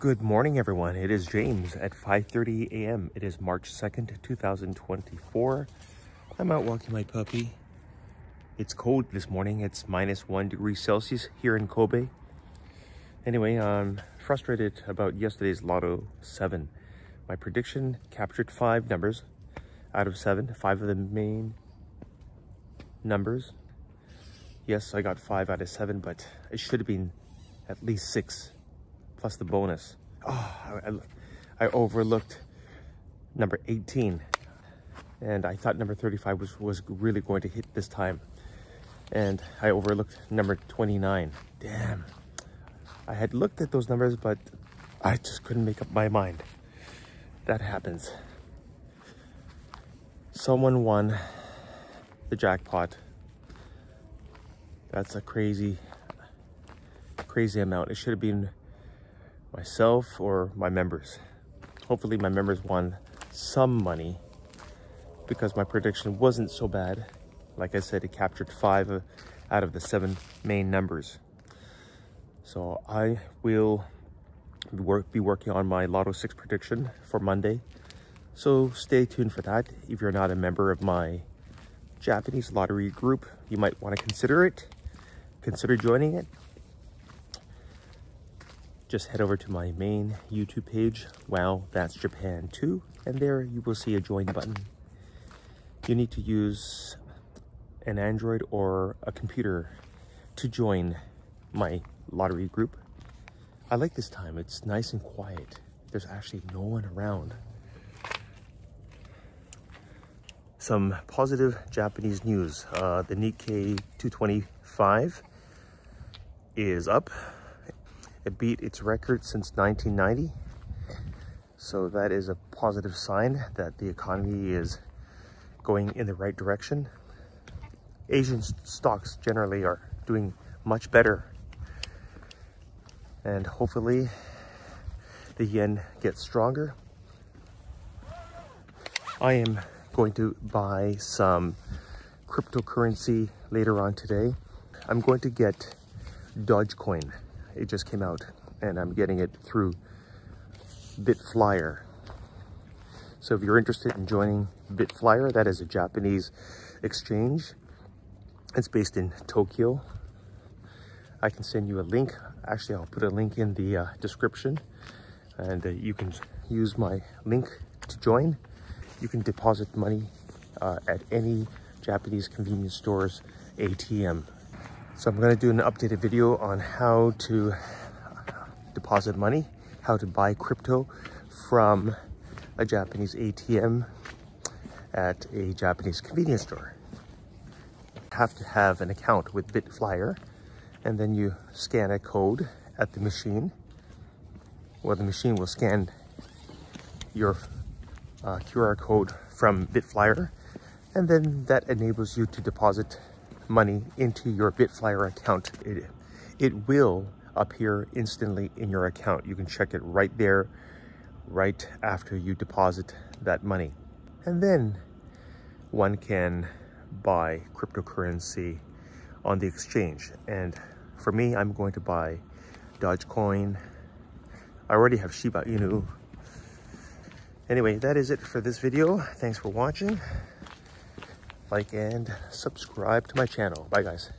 Good morning, everyone. It is James at 5:30 a.m. It is March 2nd, 2024. I'm out walking my puppy. It's cold this morning. It's -1°C here in Kobe. Anyway, I'm frustrated about yesterday's Lotto 7. My prediction captured 5 numbers out of 7, 5 of the main numbers. Yes, I got 5 out of 7, but it should have been at least 6. Plus the bonus. Oh, I overlooked number 18, and I thought number 35 was really going to hit this time, and I overlooked number 29. Damn, I had looked at those numbers, but I just couldn't make up my mind. That happens. Someone won the jackpot. That's a crazy amount. It should have been myself or my members. Hopefully my members won some money, because my prediction wasn't so bad. Like I said, it captured 5 out of the 7 main numbers. So I will be working on my Lotto 6 prediction for Monday. So stay tuned for that. If you're not a member of my Japanese lottery group, you might want to consider it. Consider joining it. Just head over to my main YouTube page, Wow, That's Japan 2, and there you will see a join button. You need to use an Android or a computer to join my lottery group. I like this time. It's nice and quiet. There's actually no one around. Some positive Japanese news. The Nikkei 225 is up. It beat its record since 1990. So that is a positive sign that the economy is going in the right direction. Asian stocks generally are doing much better. And hopefully the yen gets stronger. I am going to buy some cryptocurrency later on today. I'm going to get Dogecoin. It just came out, and I'm getting it through BitFlyer. So if you're interested in joining BitFlyer, that is a Japanese exchange. It's based in Tokyo. I can send you a link. Actually, I'll put a link in the description, and you can use my link to join. You can deposit money at any Japanese convenience store's ATM. So I'm going to do an updated video on how to deposit money, how to buy crypto from a Japanese ATM at a Japanese convenience store. You have to have an account with BitFlyer, and then you scan a code at the machine, or the machine will scan your QR code from BitFlyer, and then that enables you to deposit money into your BitFlyer account. It will appear instantly in your account. You can check it right there, right after you deposit that money. And then one can buy cryptocurrency on the exchange. And for me, I'm going to buy Dogecoin. I already have Shiba Inu. Anyway, that is it for this video. Thanks for watching. Like and subscribe to my channel. Bye, guys.